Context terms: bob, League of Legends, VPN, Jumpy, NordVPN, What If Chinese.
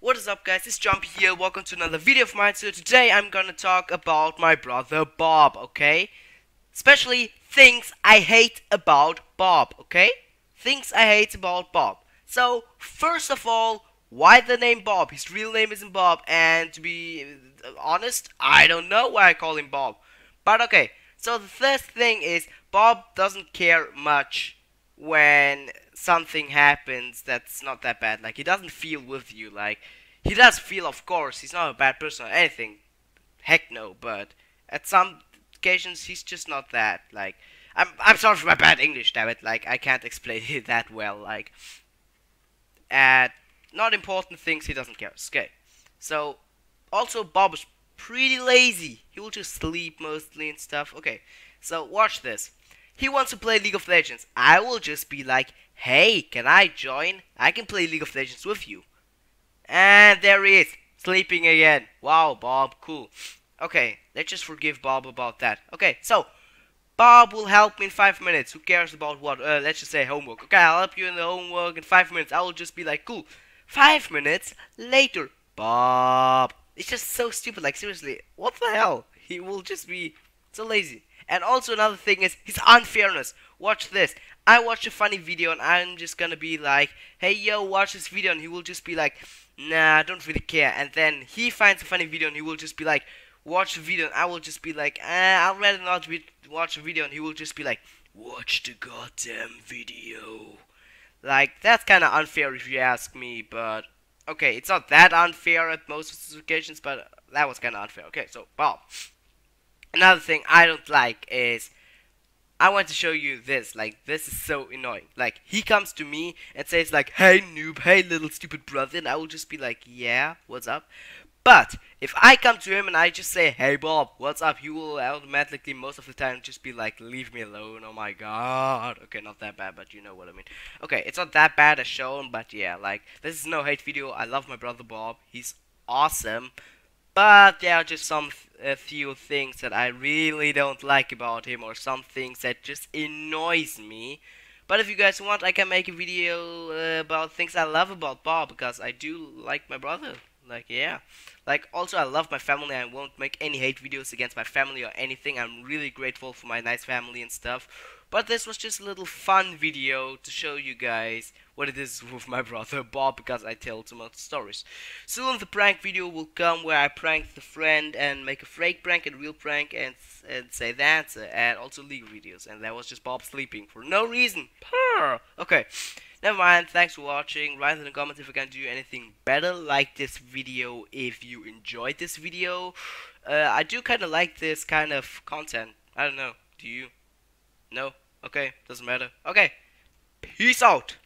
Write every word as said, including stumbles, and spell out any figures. What is up, guys? It's Jumpy here. Welcome to another video of mine. So today I'm gonna talk about my brother Bob, okay? Especially things I hate about Bob, okay? Things I hate about Bob. So first of all, why the name Bob? His real name isn't Bob, and to be honest, I don't know why I call him Bob. But okay, so the first thing is Bob doesn't care much when something happens that's not that bad. Like, he doesn't feel with you. Like, he does feel, of course. He's not a bad person or anything. Heck no. But at some occasions, he's just not that. Like, I'm I'm sorry for my bad English, damn it. Like, I can't explain it that well. Like, at not important things, he doesn't care. Okay. So, also, Bob is pretty lazy. He will just sleep mostly and stuff. Okay. So, watch this. He wants to play League of Legends. I will just be like, hey, can I join? I can play League of Legends with you. And there he is, sleeping again. Wow, Bob, cool. Okay, let's just forgive Bob about that. Okay, so, Bob will help me in five minutes. Who cares about what? Uh, let's just say homework. Okay, I'll help you in the homework in five minutes. I will just be like, cool. Five minutes later, Bob. It's just so stupid. Like, seriously, what the hell? He will just be so lazy. And also another thing is his unfairness. Watch this. I watch a funny video and I'm just gonna be like, hey, yo, watch this video. And he will just be like, nah, I don't really care. And then he finds a funny video and he will just be like, watch the video. And I will just be like, eh, I'll rather not watch a video. And he will just be like, watch the goddamn video. Like, that's kind of unfair if you ask me. But, okay, it's not that unfair at most occasions. But that was kind of unfair. Okay, so, Bob. Another thing I don't like is, I want to show you this, like, this is so annoying. Like, he comes to me and says like, hey noob, hey little stupid brother, and I will just be like, yeah, what's up? But if I come to him and I just say, hey Bob, what's up, he will automatically most of the time just be like, leave me alone, oh my god. Okay, not that bad, but you know what I mean. Okay, it's not that bad as shown, but yeah, like, this is no hate video. I love my brother Bob, he's awesome. But there are just some th a few things that I really don't like about him, or some things that just annoys me. But if you guys want, I can make a video uh, about things I love about Bob, because I do like my brother. Like, yeah. Like, also I love my family. I won't make any hate videos against my family or anything. I'm really grateful for my nice family and stuff. But this was just a little fun video to show you guys what it is with my brother Bob, because I tell too much stories. Soon the prank video will come where I prank the friend and make a fake prank and real prank and and say that, and also league videos. And that was just Bob sleeping for no reason. Okay, never mind. Thanks for watching. Write in the comments if I can do anything better like this video if you enjoyed this video. Uh, I do kind of like this kind of content. I don't know. Do you? No? Okay, doesn't matter. Okay, peace out.